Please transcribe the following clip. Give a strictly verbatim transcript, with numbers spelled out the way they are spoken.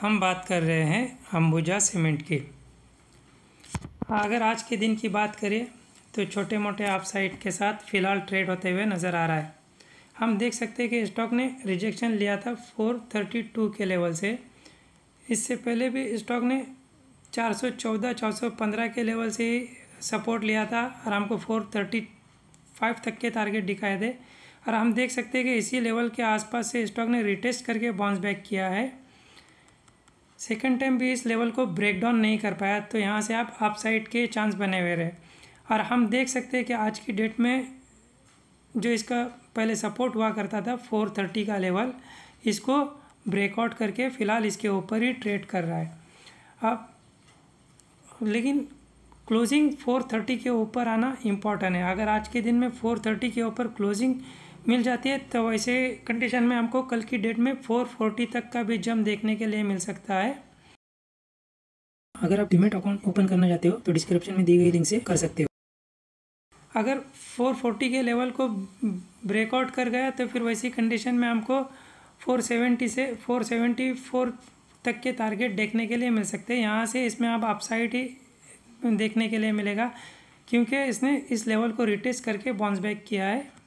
हम बात कर रहे हैं अंबुजा सीमेंट की। अगर आज के दिन की बात करें तो छोटे मोटे अपसाइड के साथ फ़िलहाल ट्रेड होते हुए नज़र आ रहा है। हम देख सकते हैं कि स्टॉक ने रिजेक्शन लिया था चार सौ बत्तीस के लेवल से। इससे पहले भी स्टॉक ने चार सौ चौदह चार सौ पंद्रह के लेवल से ही सपोर्ट लिया था और हमको चार सौ पैंतीस तक के टारगेट दिखाए थे और हम देख सकते हैं कि इसी लेवल के आसपास से स्टॉक ने रिटेस्ट करके बाउंस बैक किया है। सेकंड टाइम भी इस लेवल को ब्रेक डाउन नहीं कर पाया, तो यहाँ से आप अपसाइड के चांस बने हुए रहे। और हम देख सकते हैं कि आज की डेट में जो इसका पहले सपोर्ट हुआ करता था चार सौ तीस का लेवल, इसको ब्रेकआउट करके फ़िलहाल इसके ऊपर ही ट्रेड कर रहा है। अब लेकिन क्लोजिंग चार सौ तीस के ऊपर आना इम्पॉर्टेंट है। अगर आज के दिन में चार सौ तीस के ऊपर क्लोजिंग मिल जाती है तो वैसे कंडीशन में हमको कल की डेट में चार सौ चालीस तक का भी जंप देखने के लिए मिल सकता है। अगर आप डीमैट अकाउंट ओपन करना चाहते हो तो डिस्क्रिप्शन में दी गई लिंक से कर सकते हो। अगर चार सौ चालीस के लेवल को ब्रेकआउट कर गया तो फिर वैसी कंडीशन में हमको चार सौ सत्तर से चार सौ चौहत्तर तक के टारगेट देखने के लिए मिल सकते हैं। यहाँ से इसमें आप अपसाइड ही देखने के लिए मिलेगा क्योंकि इसने इस लेवल को रिटेस्ट करके बाउंस बैक किया है।